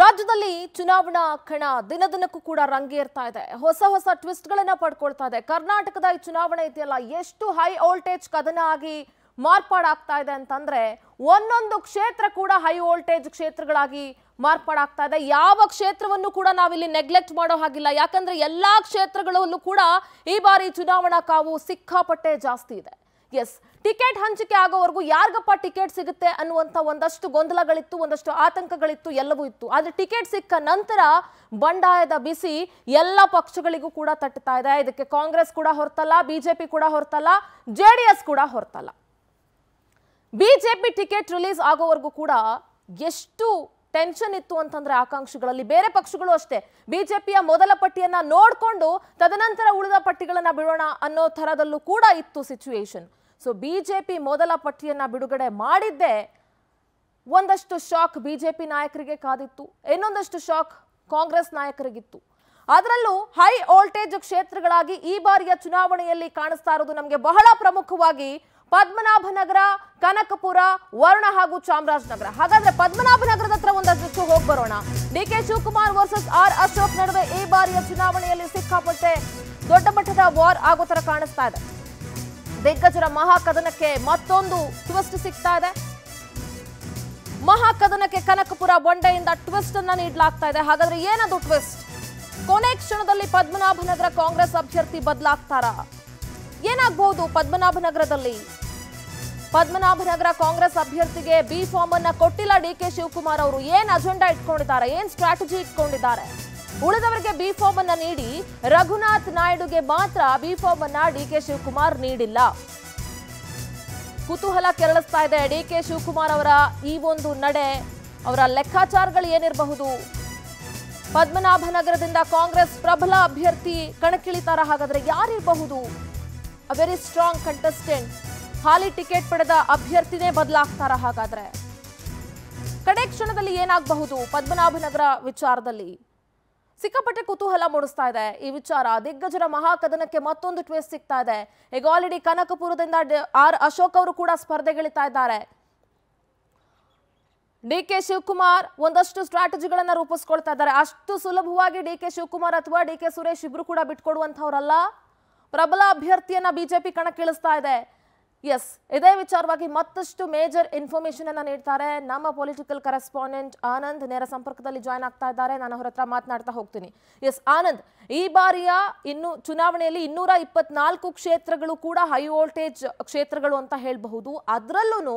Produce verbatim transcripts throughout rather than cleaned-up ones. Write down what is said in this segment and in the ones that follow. ರಾಜ್ಯದಲ್ಲಿ ಚುನಾವಣಾ ಕಣ ದಿನದಿನಕ್ಕೂ ಕೂಡ ರಂಗೇರ್ತಾ ಇದೆ. ಹೊಸ ಹೊಸ ಟ್ವಿಸ್ಟ್ ಗಳನ್ನು ಪಡ್ಕೊಳ್ತಾ ಇದೆ. ಕರ್ನಾಟಕದ ಈ ಚುನಾವಣೆ ಇದೆಯಲ್ಲ, ಎಷ್ಟು ಹೈ ವೋಲ್ಟೇಜ್ ಕದನ ಆಗಿ ಮಾರ್ಪಾಡಾಗ್ತಾ ಇದೆ ಅಂತಂದ್ರೆ, ಒಂದೊಂದು ಕ್ಷೇತ್ರ ಕೂಡ ಹೈ ವೋಲ್ಟೇಜ್ ಕ್ಷೇತ್ರಗಳಾಗಿ ಮಾರ್ಪಾಡಾಗ್ತಾ ಇದೆ. ಯಾವ ಕ್ಷೇತ್ರವನ್ನು ಕೂಡ ನಾವಿಲ್ಲಿ ನೆಗ್ಲೆಕ್ಟ್ ಮಾಡೋ ಹಾಗಿಲ್ಲ. ಯಾಕಂದ್ರೆ ಎಲ್ಲಾ ಕ್ಷೇತ್ರಗಳಲ್ಲೂ ಕೂಡ ಈ ಬಾರಿ ಚುನಾವಣಾ ಕಾವು ಸಿಕ್ಕಾಪಟ್ಟೆ ಜಾಸ್ತಿ ಇದೆ. ಎಸ್, ಟಿಕೆಟ್ ಹಂಚಿಕೆ ಆಗೋವರೆಗೂ ಯಾರಿಗಪ್ಪ ಟಿಕೆಟ್ ಸಿಗುತ್ತೆ ಅನ್ನುವಂಥ ಒಂದಷ್ಟು ಗೊಂದಲಗಳಿತ್ತು, ಒಂದಷ್ಟು ಆತಂಕಗಳಿತ್ತು, ಎಲ್ಲವೂ ಇತ್ತು. ಆದರೆ ಟಿಕೆಟ್ ಸಿಕ್ಕ ನಂತರ ಬಂಡಾಯದ ಬಿಸಿ ಎಲ್ಲ ಪಕ್ಷಗಳಿಗೂ ಕೂಡ ತಟ್ಟುತ್ತಾ ಇದೆ. ಇದಕ್ಕೆ ಕಾಂಗ್ರೆಸ್ ಕೂಡ ಹೊರತಲ್ಲ, ಬಿಜೆಪಿ ಕೂಡ ಹೊರತಲ್ಲ, ಜೆ ಡಿ ಎಸ್ ಕೂಡ ಹೊರತಲ್ಲ. ಬಿಜೆಪಿ ಟಿಕೆಟ್ ರಿಲೀಸ್ ಆಗೋವರೆಗೂ ಕೂಡ ಎಷ್ಟು ಟೆನ್ಷನ್ ಇತ್ತು ಅಂತಂದ್ರೆ ಆಕಾಂಕ್ಷಿಗಳಲ್ಲಿ. ಬೇರೆ ಪಕ್ಷಗಳು ಅಷ್ಟೇ ಬಿಜೆಪಿಯ ಮೊದಲ ಪಟ್ಟಿಯನ್ನ ನೋಡಿಕೊಂಡು ತದನಂತರ ಉಳಿದ ಪಟ್ಟಿಗಳನ್ನ ಬಿಡೋಣ ಅನ್ನೋ ಥರದಲ್ಲೂ ಕೂಡ ಇತ್ತು ಸಿಚುವೇಶನ್. ಸೊ ಬಿಜೆಪಿ ಮೊದಲ ಪಟ್ಟಿಯನ್ನ ಬಿಡುಗಡೆ ಮಾಡಿದ್ದೆ. ಒಂದಷ್ಟು ಶಾಕ್ ಬಿಜೆಪಿ ನಾಯಕರಿಗೆ ಕಾದಿತ್ತು, ಇನ್ನೊಂದಷ್ಟು ಶಾಕ್ ಕಾಂಗ್ರೆಸ್ ನಾಯಕರಿಗಿತ್ತು. ಅದರಲ್ಲೂ ಹೈ ವೋಲ್ಟೇಜ್ ಕ್ಷೇತ್ರಗಳಾಗಿ ಈ ಬಾರಿಯ ಚುನಾವಣೆಯಲ್ಲಿ ಕಾಣಿಸ್ತಾ ಇರೋದು ನಮಗೆ ಬಹಳ ಪ್ರಮುಖವಾಗಿ ಪದ್ಮನಾಭನಗರ, ಕನಕಪುರ, ವರ್ಣ ಹಾಗೂ ಚಾಮರಾಜನಗರ. ಹಾಗಾದ್ರೆ ಪದ್ಮನಾಭನಗರದ ಹತ್ರ ಒಂದಷ್ಟು ಹೋಗಿ ಬರೋಣ. DK Shivakumar versus R Ashok ನಡುವೆ ಈ ಬಾರಿಯ ಚುನಾವಣೆಯಲ್ಲಿ ಸಿಕ್ಕಾಪಟ್ಟೆ ದೊಡ್ಡ ಮಟ್ಟದ ವಾರ್ ಆಗೋ ತರ ಕಾಣಿಸ್ತಾ ಇದೆ. ದಿಗ್ಗಜರ ಮಹಾಕದನಕ್ಕೆ ಮತ್ತೊಂದು ಟ್ವಿಸ್ಟ್ ಸಿಗ್ತಾ ಇದೆ. ಮಹಾಕದನಕ್ಕೆ ಕನಕಪುರ ಬಂಡೆಯಿಂದ ಟ್ವಿಸ್ಟ್ ಅನ್ನ ನೀಡಲಾಗ್ತಾ ಇದೆ. ಹಾಗಾದ್ರೆ ಏನದು ಟ್ವಿಸ್ಟ್? ಕೊನೆ ಕ್ಷಣದಲ್ಲಿ ಪದ್ಮನಾಭನಗರ ಕಾಂಗ್ರೆಸ್ ಅಭ್ಯರ್ಥಿ ಬದಲಾಗ್ತಾರಾ? ಏನಾಗಬಹುದು ಪದ್ಮನಾಭನಗರದಲ್ಲಿ? ಪದ್ಮನಾಭನಗರ ಕಾಂಗ್ರೆಸ್ ಅಭ್ಯರ್ಥಿಗೆ ಬಿ ಫಾರ್ಮ್ ಅನ್ನ ಕೊಟ್ಟಿಲ್ಲ ಡಿ ಕೆ ಶಿವಕುಮಾರ್ ಅವರು. ಏನ್ ಅಜೆಂಡಾ ಇಟ್ಕೊಂಡಿದ್ದಾರೆ, ಏನ್ ಸ್ಟ್ರಾಟಜಿ ಇಟ್ಕೊಂಡಿದ್ದಾರೆ? ಉಳಿದವರಿಗೆ ಬಿ ಫಾರ್ಮ್ ಅನ್ನ ನೀಡಿ ರಘುನಾಥ್ ನಾಯ್ಡುಗೆ ಮಾತ್ರ ಬಿ ಫಾರ್ಮ್ ಅನ್ನ ಡಿ ಕೆ ಶಿವಕುಮಾರ್ ನೀಡಿಲ್ಲ. ಕುತೂಹಲ ಕೆರಳಿಸ್ತಾ ಇದೆ ಡಿ ಕೆ ಶಿವಕುಮಾರ್ ಅವರ ಈ ಒಂದು ನಡೆ. ಅವರ ಲೆಕ್ಕಾಚಾರಗಳು ಏನಿರಬಹುದು? ಪದ್ಮನಾಭನಗರದಿಂದ ಕಾಂಗ್ರೆಸ್ ಪ್ರಬಲ ಅಭ್ಯರ್ಥಿ ಕಣಕ್ಕಿಳಿತಾರ? ಹಾಗಾದ್ರೆ ಯಾರಿರಬಹುದು? ಅ ವೆರಿ ಸ್ಟ್ರಾಂಗ್ ಕಂಟೆಸ್ಟೆಂಟ್, ಹಾಲಿ ಟಿಕೆಟ್ ಪಡೆದ ಅಭ್ಯರ್ಥಿನೇ ಬದಲಾಗ್ತಾರ? ಹಾಗಾದ್ರೆ ಕಡೆ ಕ್ಷಣದಲ್ಲಿ ಏನಾಗಬಹುದು ಪದ್ಮನಾಭನಗರ ವಿಚಾರದಲ್ಲಿ? ಸಿಕ್ಕಾಪಟ್ಟೆ ಕುತೂಹಲ ಮೂಡಿಸ್ತಾ ಇದೆ ಈ ವಿಚಾರ. ದಿಗ್ಗಜರ ಮಹಾಕದನಕ್ಕೆ ಮತ್ತೊಂದು ಟ್ವಿಸ್ಟ್ ಸಿಗ್ತಾ ಇದೆ. ಈಗ ಆಲ್ರೆಡಿ ಕನಕಪುರದಿಂದ ಆರ್ ಅಶೋಕ್ ಅವರು ಕೂಡ ಸ್ಪರ್ಧೆಗಿಳಿತಾ ಇದ್ದಾರೆ. ಡಿ ಕೆ ಶಿವಕುಮಾರ್ ಒಂದಷ್ಟು ಸ್ಟ್ರಾಟಜಿಗಳನ್ನ ರೂಪಿಸ್ಕೊಳ್ತಾ ಇದ್ದಾರೆ. ಅಷ್ಟು ಸುಲಭವಾಗಿ ಡಿ ಕೆ ಶಿವಕುಮಾರ್ ಅಥವಾ ಡಿ ಕೆ ಸುರೇಶ್ ಇಬ್ರು ಕೂಡ ಬಿಟ್ಕೊಡುವಂಥವ್ರಲ್ಲ. ಪ್ರಬಲ ಅಭ್ಯರ್ಥಿಯನ್ನ ಬಿಜೆಪಿ ಕಣಕ್ಕಿಳಿಸ್ತಾ ಇದೆ. ಎಸ್, ಇದೇ ವಿಚಾರವಾಗಿ ಮತ್ತಷ್ಟು ಮೇಜರ್ ಇನ್ಫಾರ್ಮೇಶನ್ ಅನ್ನ ನೀಡ್ತಾರೆ ನಮ್ಮ ಪೊಲಿಟಿಕಲ್ ಕರೆಸ್ಪಾಂಡೆಂಟ್ ಆನಂದ್. ನೇರ ಸಂಪರ್ಕದಲ್ಲಿ ಜಾಯ್ನ್ ಆಗ್ತಾ ಇದ್ದಾರೆ. ನಾನು ಅವರ ಹತ್ರ ಮಾತನಾಡ್ತಾ ಹೋಗ್ತೀನಿ. ಎಸ್ ಆನಂದ್, ಈ ಬಾರಿಯ ಇನ್ನು ಚುನಾವಣೆಯಲ್ಲಿ ಇನ್ನೂರ ಇಪ್ಪತ್ನಾಲ್ಕು ಕ್ಷೇತ್ರಗಳು ಕೂಡ ಹೈ ವೋಲ್ಟೇಜ್ ಕ್ಷೇತ್ರಗಳು ಅಂತ ಹೇಳಬಹುದು. ಅದರಲ್ಲೂ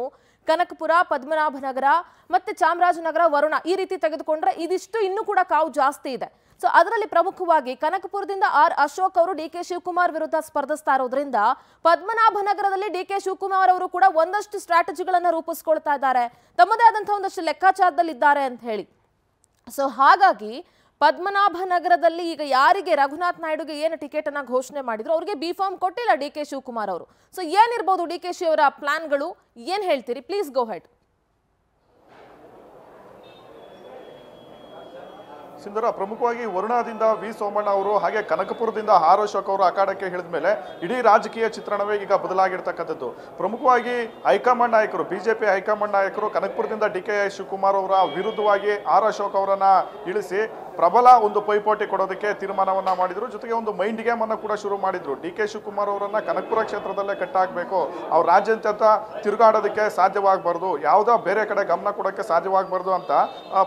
ಕನಕಪುರ, ಪದ್ಮನಾಭನಗರ ಮತ್ತೆ ಚಾಮರಾಜನಗರ, ವರುಣ ಈ ರೀತಿ ತೆಗೆದುಕೊಂಡ್ರೆ ಇದಿಷ್ಟು ಇನ್ನೂ ಕೂಡ ಕಾವು ಜಾಸ್ತಿ ಇದೆ. ಸೊ ಅದರಲ್ಲಿ ಪ್ರಮುಖವಾಗಿ ಕನಕಪುರದಿಂದ ಆರ್ ಅಶೋಕ್ ಅವರು ಡಿ ಕೆ ಶಿವಕುಮಾರ್ ವಿರುದ್ಧ ಸ್ಪರ್ಧಿಸ್ತಾ ಇರೋದ್ರಿಂದ ಪದ್ಮನಾಭನಗರದಲ್ಲಿ ಡಿ ಕೆ ಶಿವಕುಮಾರ್ ಅವರು ಕೂಡ ಒಂದಷ್ಟು ಸ್ಟ್ರಾಟಜಿಗಳನ್ನ ರೂಪಿಸ್ಕೊಳ್ತಾ ಇದ್ದಾರೆ, ತಮ್ಮದೇ ಆದಂತಹ ಒಂದಷ್ಟು ಲೆಕ್ಕಾಚಾರದಲ್ಲಿದ್ದಾರೆ ಅಂತ ಹೇಳಿ. ಸೊ ಹಾಗಾಗಿ ಪದ್ಮನಾಭನಗರದಲ್ಲಿ ಈಗ ಯಾರಿಗೆ ರಘುನಾಥ್ ನಾಯ್ಡುಗೆ ಏನು ಟಿಕೆಟ್ ಅನ್ನ ಘೋಷಣೆ ಮಾಡಿದ್ರು ಅವ್ರಿಗೆ ಬಿ ಫಾರ್ಮ್ ಕೊಟ್ಟಿಲ್ಲ ಡಿ ಕೆ ಶಿವಕುಮಾರ್ ಅವರು. ಸೊ ಏನಿರ್ಬೋದು ಡಿ ಕೆ ಶಿ ಅವರ ಪ್ಲಾನ್ಗಳು, ಏನ್ ಹೇಳ್ತೀರಿ? Please go head. ಸುಂದರ, ಪ್ರಮುಖವಾಗಿ ವರುಣಾದಿಂದ ವಿ ಸೋಮಣ್ಣ ಅವರು, ಹಾಗೆ ಕನಕಪುರದಿಂದ ಆರ್ ಅಶೋಕ್ ಅವರು ಅಖಾಡಕ್ಕೆ ಹೇಳಿದ ಮೇಲೆ ಇಡೀ ರಾಜಕೀಯ ಚಿತ್ರಣವೇ ಈಗ ಬದಲಾಗಿರ್ತಕ್ಕಂಥದ್ದು. ಪ್ರಮುಖವಾಗಿ ಹೈಕಮಾಂಡ್ ನಾಯಕರು, ಬಿಜೆಪಿ ಹೈಕಮಾಂಡ್ ನಾಯಕರು ಕನಕಪುರದಿಂದ ಡಿ ಕೆ ಶಿವಕುಮಾರ್ ಅವರ ವಿರುದ್ಧವಾಗಿ ಆರ್ ಅಶೋಕ್ ಅವರನ್ನ ಇಳಿಸಿ ಪ್ರಬಲ ಒಂದು ಪೈಪೋಟಿ ಕೊಡೋದಕ್ಕೆ ತೀರ್ಮಾನವನ್ನ ಮಾಡಿದ್ರು. ಜೊತೆಗೆ ಒಂದು ಮೈಂಡ್ ಗೇಮ್ ಅನ್ನ ಕೂಡ ಶುರು ಮಾಡಿದ್ರು. ಡಿ ಕೆ ಶಿವಕುಮಾರ್ ಅವರನ್ನ ಕನಕಪುರ ಕ್ಷೇತ್ರದಲ್ಲೇ ಕಟ್ಟಾಗಬೇಕು, ಅವ್ರು ರಾಜ್ಯಾದ್ಯಂತ ತಿರುಗಾಡೋದಕ್ಕೆ ಸಾಧ್ಯವಾಗಬಾರ್ದು, ಯಾವುದೋ ಬೇರೆ ಕಡೆ ಗಮನ ಕೊಡೋಕ್ಕೆ ಸಾಧ್ಯವಾಗಬಾರ್ದು ಅಂತ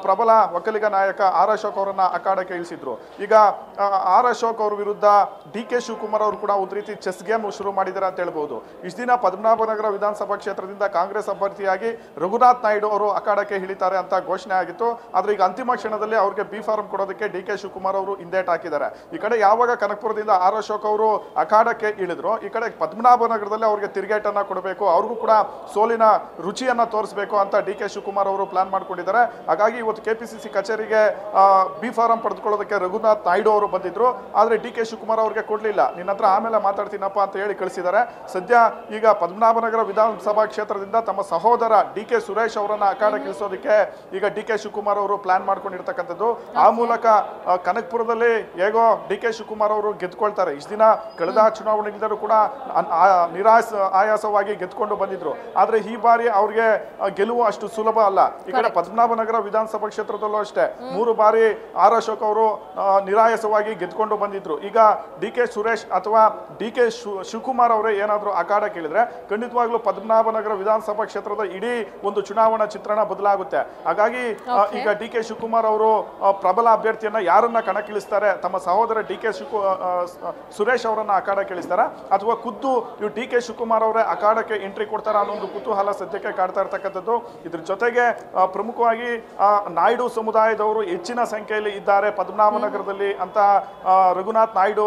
ಪ್ರಬಲ ಒಕ್ಕಲಿಗ ನಾಯಕ ಆರ್ ಅಶೋಕ್ ಅವರನ್ನ ಅಖಾಡಕ್ಕೆ ಇಳಿಸಿದ್ರು. ಈಗ ಆರ್ ಅಶೋಕ್ ಅವ್ರ ವಿರುದ್ಧ ಡಿ ಕೆ ಶಿವಕುಮಾರ್ ಅವರು ಕೂಡ ಒಂದು ರೀತಿ ಚೆಸ್ ಗೇಮ್ ಶುರು ಮಾಡಿದಾರೆ ಅಂತ ಹೇಳ್ಬಹುದು. ಇಷ್ಟು ದಿನ ಪದ್ಮನಾಭನಗರ ವಿಧಾನಸಭಾ ಕ್ಷೇತ್ರದಿಂದ ಕಾಂಗ್ರೆಸ್ ಅಭ್ಯರ್ಥಿಯಾಗಿ ರಘುನಾಥ್ ನಾಯ್ಡು ಅವರು ಅಖಾಡಕ್ಕೆ ಇಳಿತಾರೆ ಅಂತ ಘೋಷಣೆ ಆಗಿತ್ತು. ಆದ್ರೆ ಈಗ ಅಂತಿಮ ಕ್ಷಣದಲ್ಲಿ ಅವ್ರಿಗೆ ಬಿ ಫಾರ್ಮ್ ಕೊಡೋದಕ್ಕೆ ಡಿ ಕೆ ಶಿವಕುಮಾರ್ ಅವರು ಹಿಂದೇಟ್ ಹಾಕಿದ್ದಾರೆ. ಈ ಕಡೆ ಯಾವಾಗ ಕನಕಪುರದಿಂದ ಆರ್ ಅಶೋಕ್ ಅವರು ಅಖಾಡಕ್ಕೆ ಇಳಿದ್ರು, ಈ ಕಡೆ ಪದ್ಮನಾಭನಗರದಲ್ಲಿ ಅವ್ರಿಗೆ ತಿರುಗೇಟನ್ನ ಕೊಡಬೇಕು, ಅವ್ರಿಗೂ ಕೂಡ ಸೋಲಿನ ರುಚಿಯನ್ನ ತೋರಿಸಬೇಕು ಅಂತ ಡಿ ಕೆ ಶಿವಕುಮಾರ್ ಅವರು ಪ್ಲಾನ್ ಮಾಡ್ಕೊಂಡಿದ್ದಾರೆ. ಹಾಗಾಗಿ ಇವತ್ತು ಕೆಪಿಸಿಸಿ ಕಚೇರಿಗೆ ಬಿ ಫಾರಂ ಪಡೆದುಕೊಳ್ಳೋದಕ್ಕೆ ರಘುನಾಥ್ ನಾಯ್ಡು ಅವರು ಬಂದಿದ್ರು. ಆದರೆ ಡಿ ಕೆ ಶಿವಕುಮಾರ್ ಅವ್ರಿಗೆ ಕೊಡಲಿಲ್ಲ. ನಿನ್ನ ಹತ್ರ ಆಮೇಲೆ ಮಾತಾಡ್ತೀನಪ್ಪ ಅಂತ ಹೇಳಿ ಕಳಿಸಿದ್ದಾರೆ. ಸದ್ಯ ಈಗ ಪದ್ಮನಾಭನಗರ ವಿಧಾನಸಭಾ ಕ್ಷೇತ್ರದಿಂದ ತಮ್ಮ ಸಹೋದರ ಡಿ ಕೆ ಸುರೇಶ್ ಅವರನ್ನ ಅಖಾಡಕ್ಕಿಳಿಸೋದಕ್ಕೆ ಈಗ ಡಿ ಕೆ ಶಿವಕುಮಾರ್ ಅವರು ಪ್ಲಾನ್ ಮಾಡ್ಕೊಂಡಿರ್ತಕ್ಕಂಥದ್ದು. ಆ ಮೂಲಕ ಮೂಲಕ ಕನಕಪುರದಲ್ಲಿ ಹೇಗೋ ಡಿಕೆ ಶಿವಕುಮಾರ್ ಅವರು ಗೆದ್ದುಕೊಳ್ಳುತ್ತಾರೆ ಇಷ್ಟು ದಿನ ಕಳೆದ ಚುನಾವಣೆಗಿಂತಲೂ ಕೂಡ ನಿರಾಸ ಆಯಾಸವಾಗಿ ಗೆದ್ದುಕೊಂಡು ಬಂದಿದ್ರು ಆದರೆ ಈ ಬಾರಿ ಅವರಿಗೆ ಗೆಲುವು ಅಷ್ಟು ಸುಲಭ ಅಲ್ಲ ಈ ಕಡೆ ಪದ್ಮನಾಭನಗರ ವಿಧಾನಸಭಾ ಕ್ಷೇತ್ರದಲ್ಲೂ ಅಷ್ಟೇ ಮೂರು ಬಾರಿ ಆರ್ ಅಶೋಕ್ ಅವರು ನಿರಾಯಾಸವಾಗಿ ಗೆದ್ದುಕೊಂಡು ಬಂದಿದ್ರು ಈಗ ಡಿಕೆ ಸುರೇಶ್ ಅಥವಾ ಡಿಕೆ ಶಿವಕುಮಾರ್ ಅವರೇ ಏನಾದರೂ ಆಕಾಡ ಕೇಳಿದ್ರೆ ಖಂಡಿತವಾಗ್ಲೂ ಪದ್ಮನಾಭನಗರ ವಿಧಾನಸಭಾ ಕ್ಷೇತ್ರದ ಇಡೀ ಒಂದು ಚುನಾವಣಾ ಚಿತ್ರಣ ಬದಲಾಗುತ್ತೆ ಹಾಗಾಗಿ ಈಗ ಡಿಕೆ ಶಿವಕುಮಾರ್ ಅವರು ಪ್ರಬಲ ಅಭ್ಯರ್ಥಿಯನ್ನ ಯಾರನ್ನ ಕಣಕ್ಕಿಳಿಸ್ತಾರೆ ತಮ್ಮ ಸಹೋದರ ಡಿಕೆ ಸುರೇಶ್ ಅವರನ್ನ ಅಖಾಡಕ್ಕೆ ಇಳಿಸ್ತಾರಾ ಅಥವಾ ಖುದ್ದು ಇವು ಡಿಕೆ ಶಿವಕುಮಾರ್ ಅವರೇ ಅಖಾಡಕ್ಕೆ ಎಂಟ್ರಿ ಕೊಡ್ತಾರಾ ಅನ್ನೋ ಒಂದು ಕುತೂಹಲ ಸದ್ಯಕ್ಕೆ ಕಾಡ್ತಾ ಇರತಕ್ಕಂಥದ್ದು ಇದರ ಜೊತೆಗೆ ಪ್ರಮುಖವಾಗಿ ನಾಯ್ಡು ಸಮುದಾಯದವರು ಹೆಚ್ಚಿನ ಸಂಖ್ಯೆಯಲ್ಲಿ ಇದ್ದಾರೆ ಪದ್ಮನಾಭನಗರದಲ್ಲಿ ಅಂತ ರಘುನಾಥ್ ನಾಯ್ಡು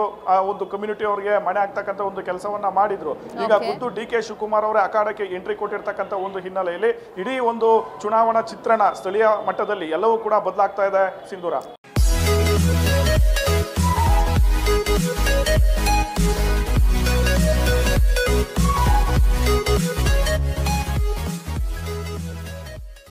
ಒಂದು ಕಮ್ಯುನಿಟಿ ಅವರಿಗೆ ಮಣೆ ಆಗ್ತಕ್ಕಂಥ ಒಂದು ಕೆಲಸವನ್ನ ಮಾಡಿದ್ರು ಈಗ ಖುದ್ದು ಡಿಕೆ ಶಿವಕುಮಾರ್ ಅವರೇ ಅಖಾಡಕ್ಕೆ ಎಂಟ್ರಿ ಕೊಟ್ಟಿರ್ತಕ್ಕಂಥ ಒಂದು ಹಿನ್ನೆಲೆಯಲ್ಲಿ ಇಡೀ ಒಂದು ಚುನಾವಣಾ ಚಿತ್ರಣ ಸ್ಥಳೀಯ ಮಟ್ಟದಲ್ಲಿ ಎಲ್ಲವೂ ಕೂಡ ಬದಲಾಗ್ತಾ ಇದೆ ಸಿಂಧೂರ.